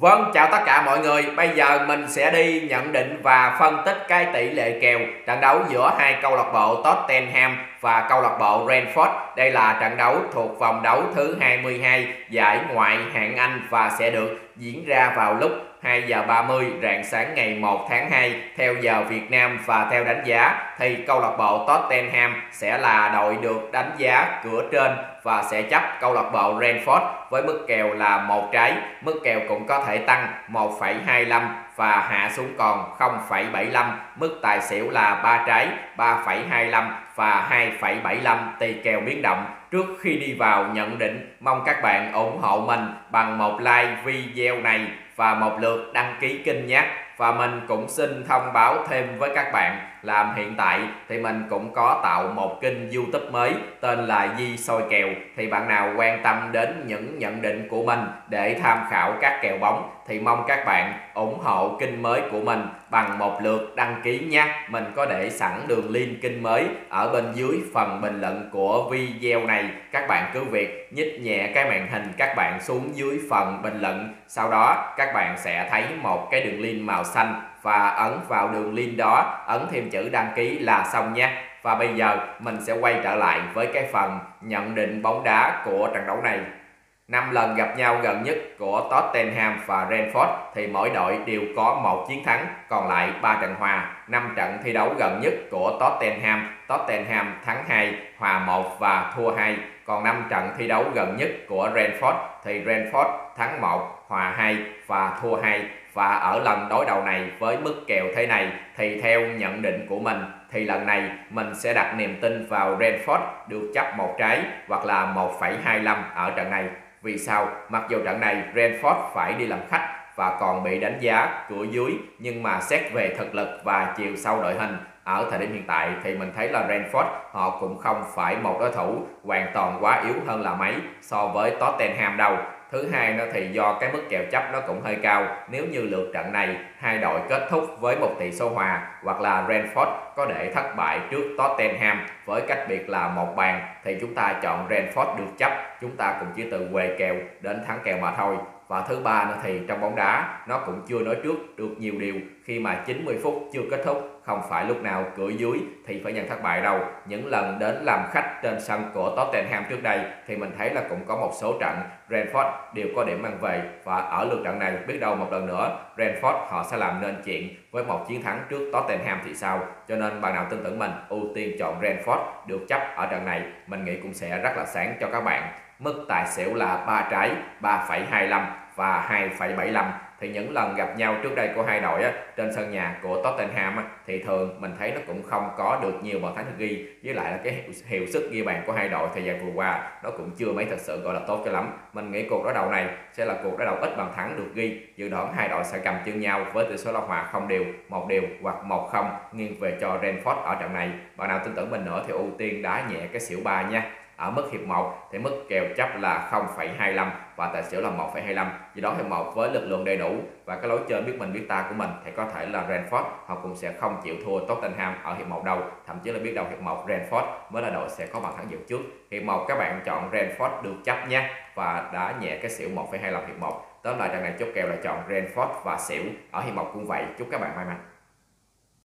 Vâng, chào tất cả mọi người. Bây giờ mình sẽ đi nhận định và phân tích cái tỷ lệ kèo trận đấu giữa hai câu lạc bộ Tottenham và câu lạc bộ Brentford. Đây là trận đấu thuộc vòng đấu thứ 22 giải Ngoại hạng Anh và sẽ được diễn ra vào lúc 2:30 rạng sáng ngày 1 tháng 2 theo giờ Việt Nam. Và theo đánh giá thì câu lạc bộ Tottenham sẽ là đội được đánh giá cửa trên và sẽ chấp câu lạc bộ Brentford với mức kèo là 1 trái. Mức kèo cũng có thể tăng 1,25 và hạ xuống còn 0,75. Mức tài xỉu là 3 trái, 3,25 và 2,75 tùy kèo biến động. Trước khi đi vào nhận định, mong các bạn ủng hộ mình bằng một like video này và một lượt đăng ký kênh nhé. Và mình cũng xin thông báo thêm với các bạn là hiện tại thì mình cũng có tạo một kênh YouTube mới tên là Di Soi Kèo. Thì bạn nào quan tâm đến những nhận định của mình để tham khảo các kèo bóng thì mong các bạn ủng hộ kênh mới của mình bằng một lượt đăng ký nhé. Mình có để sẵn đường link kênh mới ở bên dưới phần bình luận của video này. Các bạn cứ việc nhích nhẹ cái màn hình các bạn xuống dưới phần bình luận. Sau đó các bạn sẽ thấy một cái đường link màu xanh và ấn vào đường link đó, ấn thêm chữ đăng ký là xong nhé. Và bây giờ mình sẽ quay trở lại với cái phần nhận định bóng đá của trận đấu này. 5 lần gặp nhau gần nhất của Tottenham và Brentford thì mỗi đội đều có 1 chiến thắng, còn lại 3 trận hòa. 5 trận thi đấu gần nhất của Tottenham thắng 2, hòa 1 và thua 2. Còn 5 trận thi đấu gần nhất của Brentford thì Brentford thắng 1, hòa 2 và thua 2. Và ở lần đối đầu này với mức kèo thế này thì theo nhận định của mình thì lần này mình sẽ đặt niềm tin vào Brentford được chấp 1 trái hoặc là 1,25 ở trận này. Vì sao? Mặc dù trận này Brentford phải đi làm khách và còn bị đánh giá cửa dưới, nhưng mà xét về thực lực và chiều sâu đội hình ở thời điểm hiện tại thì mình thấy là Brentford họ cũng không phải một đối thủ hoàn toàn quá yếu hơn là mấy so với Tottenham đâu. Thứ hai nữa thì do cái mức kèo chấp nó cũng hơi cao. Nếu như lượt trận này hai đội kết thúc với 1 tỷ số hòa hoặc là Brentford có để thất bại trước Tottenham với cách biệt là 1 bàn thì chúng ta chọn Brentford được chấp. Chúng ta cũng chỉ từ quê kèo đến thắng kèo mà thôi. Và thứ ba nữa thì trong bóng đá nó cũng chưa nói trước được nhiều điều, khi mà 90 phút chưa kết thúc không phải lúc nào cửa dưới thì phải nhận thất bại đâu. Những lần đến làm khách trên sân của Tottenham trước đây thì mình thấy là cũng có một số trận Brentford đều có điểm mang về, và ở lượt trận này biết đâu một lần nữa Brentford họ sẽ làm nên chuyện với 1 chiến thắng trước Tottenham thì sao. Cho nên bạn nào tin tưởng mình ưu tiên chọn Brentford được chấp ở trận này, mình nghĩ cũng sẽ rất là sáng cho các bạn. Mức tài xỉu là 3 trái, 3,25 và 2,75. Thì những lần gặp nhau trước đây của hai đội trên sân nhà của Tottenham thì thường mình thấy nó cũng không có được nhiều bàn thắng được ghi, với lại là cái hiệu suất ghi bàn của hai đội thời gian vừa qua nó cũng chưa mấy thật sự gọi là tốt cho lắm. Mình nghĩ cuộc đối đầu này sẽ là cuộc đối đầu ít bàn thắng được ghi. Dự đoán hai đội sẽ cầm chân nhau với tỷ số là hòa 0 đều, 1 đều hoặc 1-0 nghiêng về cho Brentford ở trận này. Bạn nào tin tưởng mình nữa thì ưu tiên đá nhẹ cái xỉu 3 nha. Ở mức hiệp 1 thì mức kèo chấp là 0,25 và tài xỉu là 1,25. Vì đó hiệp 1 với lực lượng đầy đủ và cái lối chơi biết mình biết ta của mình thì có thể là Brentford họ cũng sẽ không chịu thua Tottenham ở hiệp 1 đâu. Thậm chí là biết đâu hiệp 1 Brentford mới là đội sẽ có bàn thắng dự trước. Hiệp 1 các bạn chọn Brentford được chấp nhé, và đá nhẹ cái xỉu 1,25 hiệp 1. Tóm lại trận này chốt kèo là chọn Brentford và xỉu ở hiệp 1 cũng vậy. Chúc các bạn may mắn.